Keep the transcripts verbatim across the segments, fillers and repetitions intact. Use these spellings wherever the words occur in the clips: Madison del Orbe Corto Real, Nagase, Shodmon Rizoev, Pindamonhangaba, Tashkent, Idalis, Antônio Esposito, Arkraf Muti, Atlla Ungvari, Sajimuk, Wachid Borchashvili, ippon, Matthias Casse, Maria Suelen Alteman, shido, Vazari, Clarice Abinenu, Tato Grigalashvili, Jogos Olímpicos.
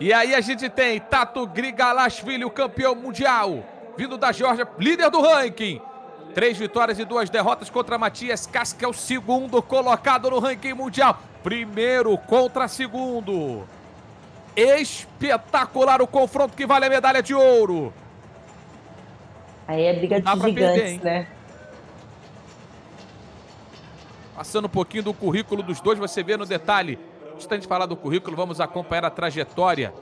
E aí a gente tem Tato Grigalashvili, o campeão mundial, vindo da Geórgia, líder do ranking. Três vitórias e duas derrotas contra Matthias Casse, que é o segundo colocado no ranking mundial. Primeiro contra segundo. Espetacular o confronto que vale a medalha de ouro. Aí é briga de gigantes, perder, né? Passando um pouquinho do currículo dos dois, você vê no detalhe. Antes de falar do currículo, vamos acompanhar a trajetória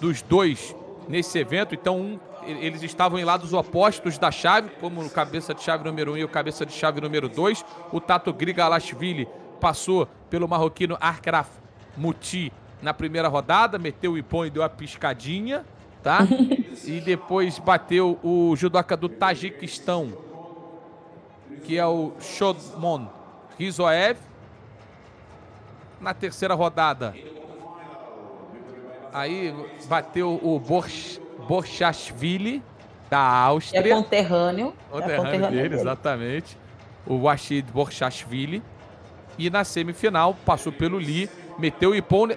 dos dois nesse evento. Então, um, eles estavam em lados opostos da chave, como o cabeça de chave número um e o cabeça de chave número dois. O Tato Grigalashvili passou pelo marroquino Arkraf Muti na primeira rodada, meteu o ippon e deu a piscadinha, tá? E depois bateu o judoca do Tajiquistão, que é o Shodmon Rizoev. Na terceira rodada, aí bateu o Borch, Borchashvili, da Áustria. É conterrâneo. Conterrâneo, é conterrâneo dele, dele, exatamente. O Wachid Borchashvili. E na semifinal, passou pelo Li, meteu o ippon.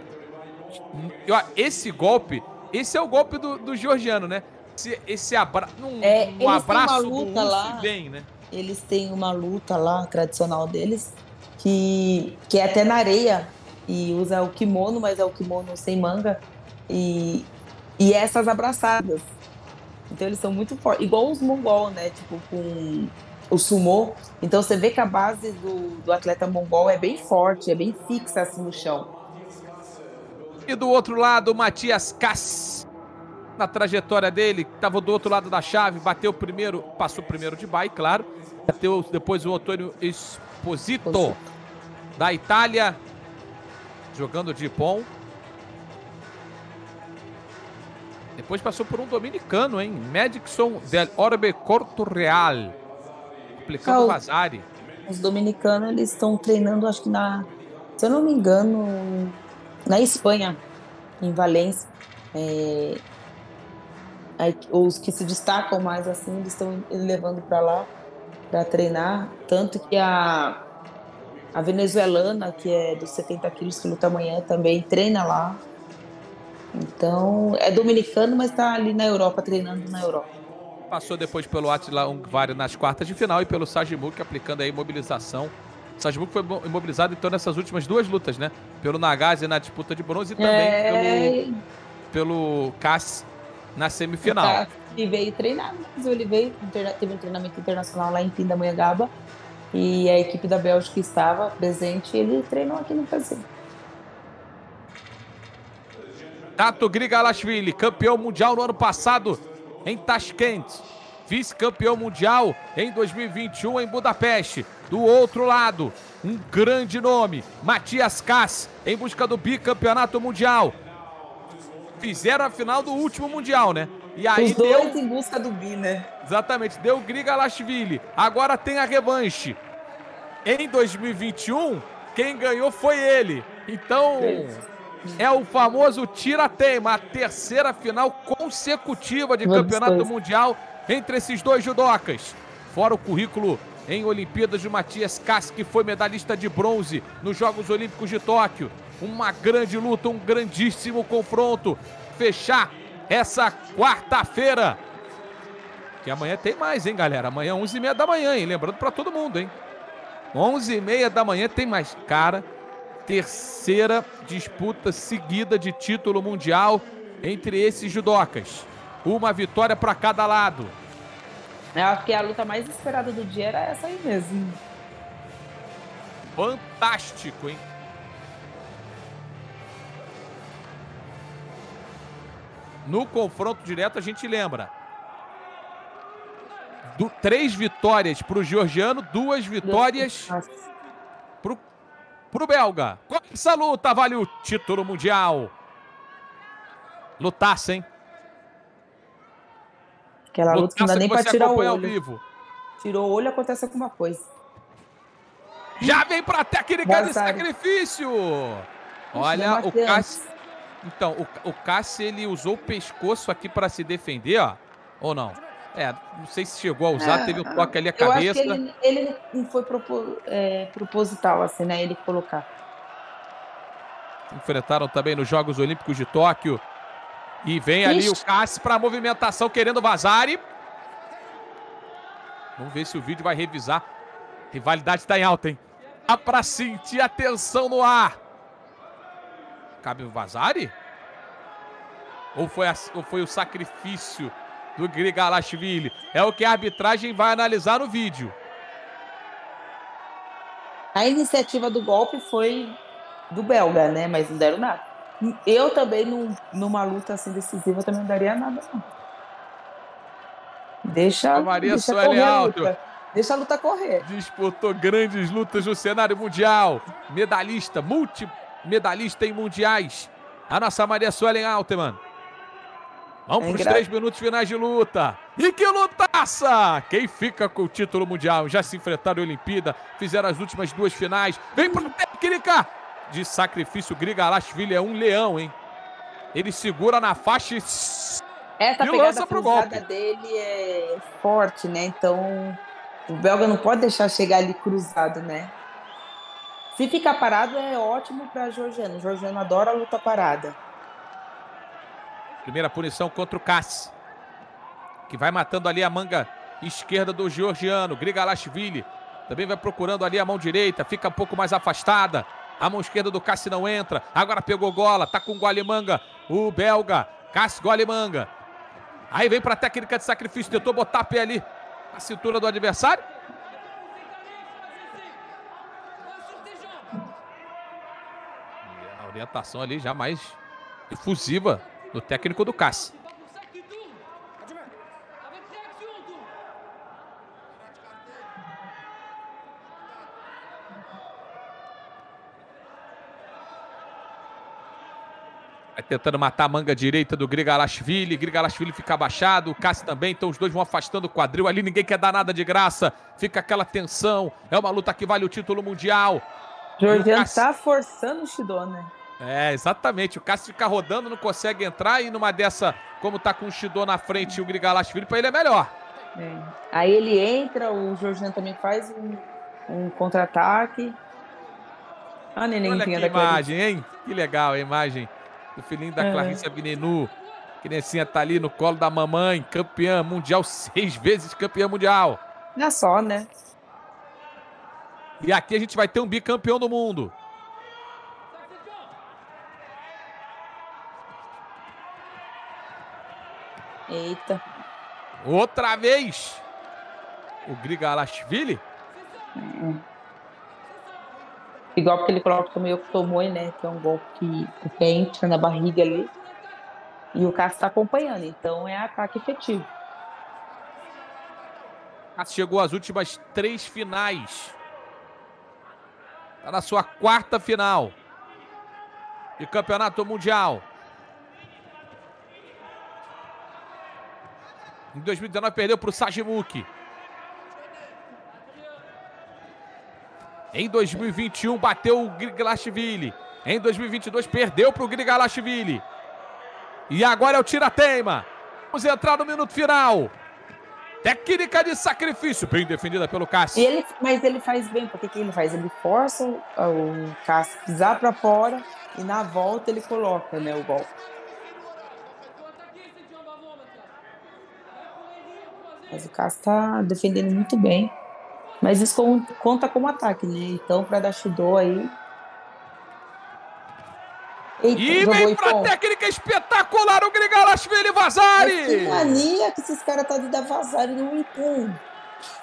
Esse golpe, esse é o golpe do, do georgiano, né? Esse, esse abra... um, é, um abraço do Uso bem, né? Eles têm uma luta lá, tradicional deles, que, que é até na areia, e usa o kimono, mas é o kimono sem manga, e, e essas abraçadas. Então eles são muito fortes, igual os mongol, né, tipo com o sumô. Então você vê que a base do, do atleta mongol é bem forte, é bem fixa assim no chão. E do outro lado, Matthias Casse, na trajetória dele, que estava do outro lado da chave, bateu primeiro, passou primeiro de bye, claro, bateu depois o Antônio Esposito, da Itália, jogando de ippon. Depois passou por um dominicano, hein? Madison del Orbe Corto Real, aplicando o Vasari. Os dominicanos, eles estão treinando, acho que na, se eu não me engano, na Espanha, em Valência. É... Aí, os que se destacam mais assim, eles estão levando para lá para treinar, tanto que a, a venezuelana, que é dos setenta quilos, que luta amanhã, também treina lá. Então é dominicano, mas está ali na Europa, treinando na Europa. Passou depois pelo Atlla Ungvari nas quartas de final e pelo Sajimuk, aplicando a imobilização. Sajimuk foi imobilizado então nessas últimas duas lutas, né? Pelo Nagase na disputa de bronze e também é... pelo, pelo Casse na semifinal. Ele veio treinar, mas ele veio, teve um treinamento internacional lá em Pindamonhangaba e a equipe da Bélgica estava presente e ele treinou aqui no Brasil. Tato Grigalashvili, campeão mundial no ano passado em Tashkent, vice-campeão mundial em dois mil e vinte e um em Budapeste. Do outro lado, um grande nome, Matthias Casse, em busca do bicampeonato mundial. Fizeram a final do último mundial, né? E aí os dois deu... em busca do bi, né? Exatamente, deu Grigalashvili. Agora tem a revanche. Em dois mil e vinte e um, quem ganhou foi ele. Então, é o famoso tira-teima, a terceira final consecutiva de campeonato mundial entre esses dois judocas. Fora o currículo em Olimpíadas de Matthias Casse, que foi medalhista de bronze nos Jogos Olímpicos de Tóquio. Uma grande luta, um grandíssimo confronto. Fechar essa quarta-feira. Que amanhã tem mais, hein, galera? Amanhã, onze e meia da manhã, hein? Lembrando pra todo mundo, hein? onze e meia da manhã tem mais. Cara, terceira disputa seguida de título mundial entre esses judocas. Uma vitória pra cada lado. Eu acho que a luta mais esperada do dia era essa aí mesmo. Fantástico, hein? No confronto direto, a gente lembra. Do, três vitórias para o georgiano, duas vitórias para o belga. Essa luta vale o título mundial. Lutasse, hein? Aquela luta não dá nem para tirar o olho. Ao vivo. Tirou o olho, acontece alguma coisa. Já vem para a técnica de sacrifício. Olha o Casse. Então, o, o Casse, ele usou o pescoço aqui para se defender, ó, ou não? É, não sei se chegou a usar, é, teve um toque ali a cabeça. Eu acho que ele não foi propos, é, proposital, assim, né, ele colocar. enfrentaram também nos Jogos Olímpicos de Tóquio. E vem ali Ixi. o Casse para a movimentação, querendo vazar e... Vamos ver se o vídeo vai revisar. Rivalidade está em alta, hein? Dá para sentir a tensão no ar. Cabe o Vazari? Ou foi, a, ou foi o sacrifício do Grigalashvili? É o que a arbitragem vai analisar no vídeo. A iniciativa do golpe foi do belga, né? Mas não deram nada. Eu também, num, numa luta assim decisiva, também não daria nada, não. Deixa a Maria Suelen Alteman. Deixa a luta correr. Disputou grandes lutas no cenário mundial. Medalhista, multimedalhista em mundiais. A nossa Maria Suelen Alteman. Vamos é para os três minutos finais de luta. E que lutaça! Quem fica com o título mundial? Já se enfrentaram em Olimpíada. Fizeram as últimas duas finais. Vem para a técnica de sacrifício. Grigalashvili é um leão, hein? Ele segura na faixa e... Essa e pegada cruzada dele é forte, né? Então, o belga não pode deixar chegar ali cruzado, né? Se ficar parado, é ótimo para Georgiano. Georgiano adora a luta parada. Primeira punição contra o Casse, que vai matando ali a manga esquerda do georgiano. Grigalashvili também vai procurando ali a mão direita. Fica um pouco mais afastada. A mão esquerda do Casse não entra. Agora pegou gola. Tá com gole manga o belga. Casse, gole manga. Aí vem para a técnica de sacrifício. Tentou botar a pé ali a cintura do adversário. E a orientação ali já mais efusiva do técnico do Casse. Vai tentando matar a manga direita do Grigalashvili. Grigalashvili fica abaixado. O Casse também. Então os dois vão afastando o quadril. Ali ninguém quer dar nada de graça. Fica aquela tensão. É uma luta que vale o título mundial. Georgiano Casse... tá forçando o Shido, né? É, exatamente. O Casse fica rodando, não consegue entrar. E numa dessa, como tá com o Shido na frente, o Grigalashvili, pra ele é melhor. É. Aí ele entra. O Georgiano também faz um, um contra-ataque. Ah, neném, olha que da imagem, Clarice. Hein? Que legal a imagem. O filhinho da é. Clarice Abinenu. A criancinha tá ali no colo da mamãe. Campeã mundial, seis vezes campeã mundial. Não é só, né? E aqui a gente vai ter um bicampeão do mundo. Eita. Outra vez. O Grigalashvili. Hum. Igual porque ele coloca também o que tomou, né? Que é um golpe que o pé entra na barriga ali. E o Casse está acompanhando. Então é ataque efetivo. Casse chegou às últimas três finais. Está na sua quarta final de campeonato mundial. Em dois mil e dezenove perdeu para o Sajimuk. Em dois mil e vinte e um, bateu o Grigalashvili. Em dois mil e vinte e dois, perdeu para o Grigalashvili. E agora é o tira-teima. Vamos entrar no minuto final. Técnica de sacrifício, bem definida pelo Casse. Ele, mas ele faz bem, porque o que ele faz? Ele força o, o Casse pisar para fora e na volta ele coloca, né, o golpe. Mas o Casse está defendendo muito bem. Mas isso conta como ataque, né? Então, para dar Shido aí... Eita, e vem pra ponto. Técnica espetacular o Grigalashvili Vazari! Mas que mania que esses caras estão tá de dar Vazari no Ippon.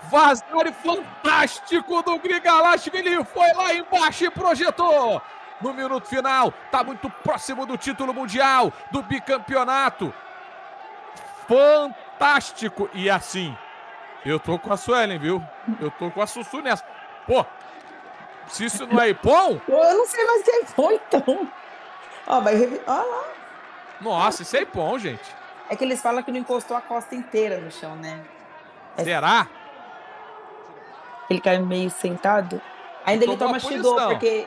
Vazari fantástico do Grigalashvili. Foi lá embaixo e projetou. No minuto final, tá muito próximo do título mundial, do bicampeonato. Fantástico! E assim... Eu tô com a Suelen, viu? Eu tô com a Sussu nessa. Pô, se isso não é Ippon... Eu não sei mais o que é Ippon, então. Ó, vai revi... Ó lá. Nossa, isso é Ippon, gente. É que eles falam que não encostou a costa inteira no chão, né? É... Será? Ele caiu meio sentado. Ainda ele toma Shido, porque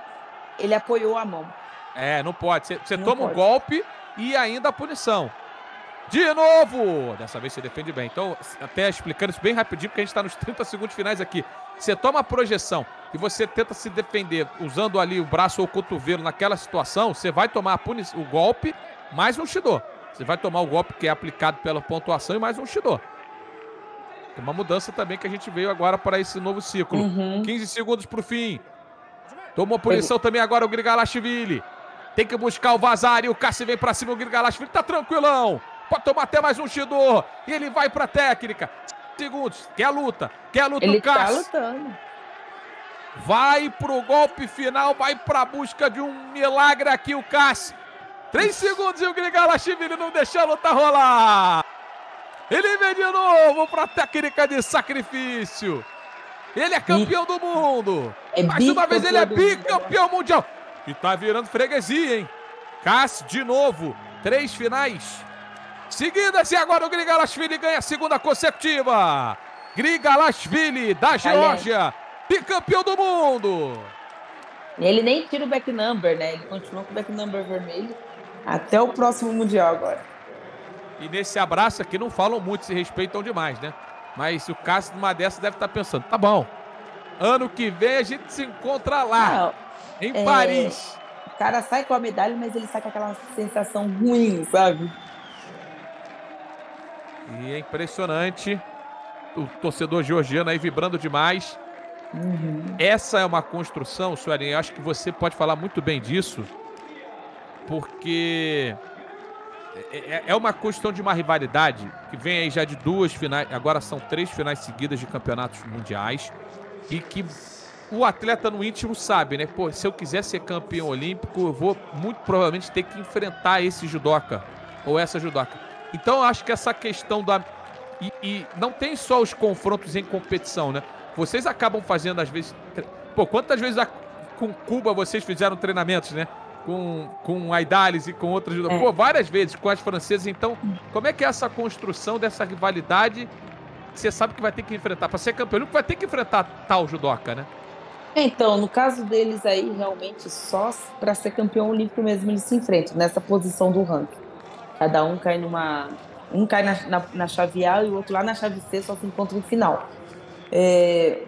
ele apoiou a mão. É, não pode. Você toma um golpe e ainda a punição. De novo! Dessa vez se defende bem. Então, até explicando isso bem rapidinho, porque a gente está nos trinta segundos finais aqui. Você toma a projeção e você tenta se defender usando ali o braço ou o cotovelo naquela situação, você vai tomar a punição, o golpe mais um Shido. Você vai tomar o golpe que é aplicado pela pontuação e mais um Shido. Tem uma mudança também que a gente veio agora para esse novo ciclo. Uhum. quinze segundos para o fim. Tomou punição também agora o Grigalashvili. Tem que buscar o Vazari. O Casse vem para cima. O Grigalashvili tá tranquilão. Pode tomar até mais um Shido. E ele vai para a técnica. Segundos. Quer a luta. Quer a luta do Casse. Ele tá lutando. Vai pro golpe final. Vai para a busca de um milagre aqui o Casse. Três segundos e o Grigalashvili não deixa a luta rolar. Ele vem de novo para a técnica de sacrifício. Ele é campeão do mundo. É Mais uma vez ele é bicampeão mundial. E tá virando freguesia, hein? Casse de novo. Três finais seguidas. E agora o Grigalashvili ganha a segunda consecutiva. Grigalashvili da Geórgia. Bicampeão do mundo. Ele nem tira o back number, né? Ele continua com o back number vermelho. Até o próximo mundial agora. E nesse abraço aqui não falam muito, se respeitam demais, né? Mas o Cássio numa dessa deve estar pensando, tá bom, ano que vem a gente se encontra lá, não, em é... Paris. O cara sai com a medalha, mas ele sai com aquela sensação ruim, sabe? E é impressionante, o torcedor georgiano aí vibrando demais. Uhum. Essa é uma construção, Suelen, eu acho que você pode falar muito bem disso, porque... é uma questão de uma rivalidade que vem aí já de duas finais, agora são três finais seguidas de campeonatos mundiais, e que o atleta no íntimo sabe, né? Pô, se eu quiser ser campeão olímpico, eu vou muito provavelmente ter que enfrentar esse judoca ou essa judoca. Então eu acho que essa questão da... E, e não tem só os confrontos em competição, né? Vocês acabam fazendo às vezes... Pô, quantas vezes a... com Cuba vocês fizeram treinamentos, né? Com, com a Idalis e com outras... É. Pô, várias vezes com as francesas. Então, como é que é essa construção dessa rivalidade que você sabe que vai ter que enfrentar? Para ser campeão, vai ter que enfrentar tal judoca, né? Então, no caso deles aí, realmente, só para ser campeão olímpico mesmo eles se enfrentam, nessa posição do ranking. Cada um cai numa... Um cai na, na, na chave A e o outro lá na chave C, só se encontra no final. É...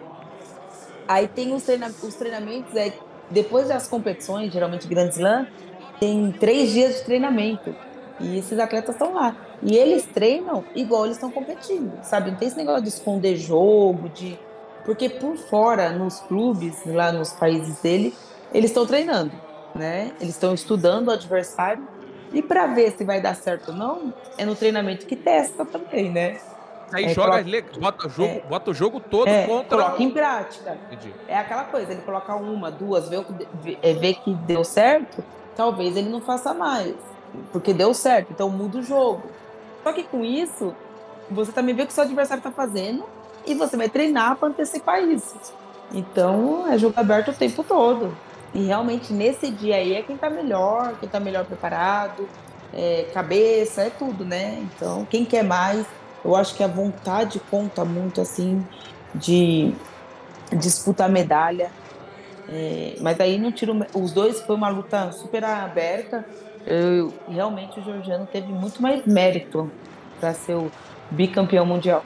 Aí tem os, treina... os treinamentos... É... Depois das competições, geralmente Grand Slam, tem três dias de treinamento. E esses atletas estão lá. E eles treinam igual eles estão competindo, sabe? Não tem esse negócio de esconder jogo, de... Porque por fora, nos clubes, lá nos países dele, eles estão treinando, né? Eles estão estudando o adversário. E para ver se vai dar certo ou não, é no treinamento que testa também, né? Aí é, joga, coloca, bota, jogo, é, bota o jogo todo é, contra... Coloca em prática. Entendi. É aquela coisa, ele coloca uma, duas, vê, o que, vê que deu certo, talvez ele não faça mais, porque deu certo, então muda o jogo. Só que com isso, você também vê o que o seu adversário está fazendo e você vai treinar para antecipar isso. Então, é jogo aberto o tempo todo. E realmente, nesse dia aí, é quem está melhor, quem está melhor preparado, é, cabeça, é tudo, né? Então, quem quer mais... Eu acho que a vontade conta muito, assim, de disputar medalha. É, mas aí não tiro os dois, foi uma luta super aberta. Eu, realmente o georgiano teve muito mais mérito para ser o bicampeão mundial.